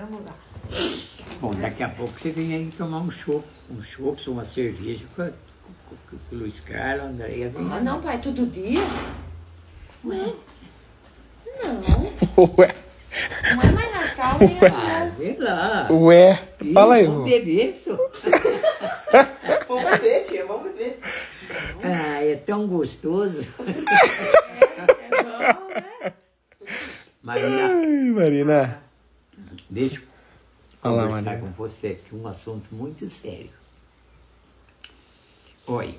Vamos lá. Bom, daqui a pouco você vem aí tomar um chopp, uma cerveja com o Luiz Carlos, a Andréia. Ah, não, pai, todo dia? Ué? Não. Ué? Não é mais Natal, nem é mais. Sei lá. Ué? Fala aí, vamos beber isso? Vamos beber, tia, vamos beber. Ah, é tão gostoso. É bom, né? Marina. Ai, Marina. Deixa eu conversar com você aqui um assunto muito sério. Olha,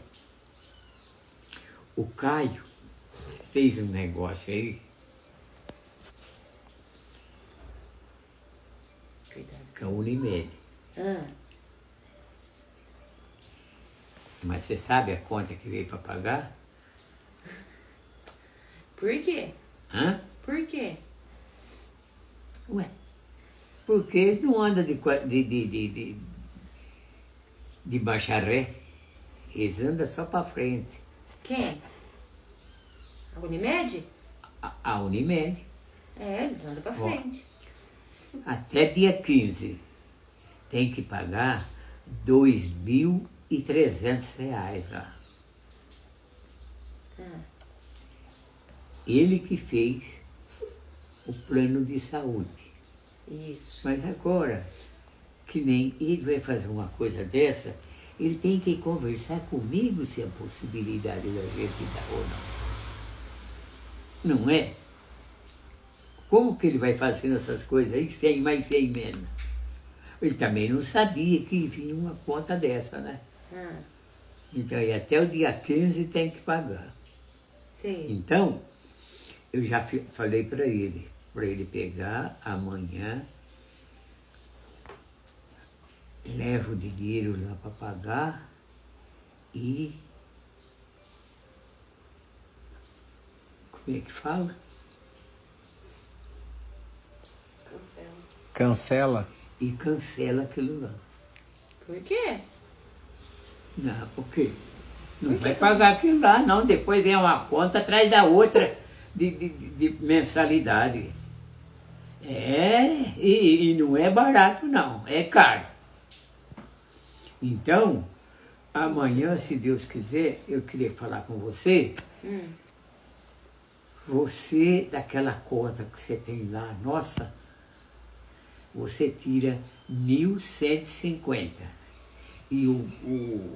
o Caio fez um negócio aí. Com a Unimed. Mas você sabe a conta que veio para pagar? Por quê? Hã? Por quê? Ué, porque eles não andam de bacharé. Eles andam só para frente. Quem? A Unimed? A Unimed. É, eles andam para frente. Até dia 15 tem que pagar R$2.300 lá. Ele que fez o plano de saúde. Isso. Mas agora, que nem ele vai fazer uma coisa dessa, ele tem que conversar comigo se a possibilidade da gente dar ou não. Não é? Como que ele vai fazendo essas coisas aí, sem mais, sem menos? Ele também não sabia que vinha uma conta dessa, né? Então, e até o dia 15 tem que pagar. Sim. Então, eu já falei para ele pegar amanhã, leva o dinheiro lá para pagar e... Como é que fala? Cancela. E cancela aquilo lá. Por quê? Não, porque não vai pagar aquilo lá, não. Depois vem uma conta atrás da outra de mensalidade. É, e não é barato, não. É caro. Então, amanhã, se Deus quiser, eu queria falar com você. Você, daquela conta que você tem lá, nossa... Você tira R$1.150 e o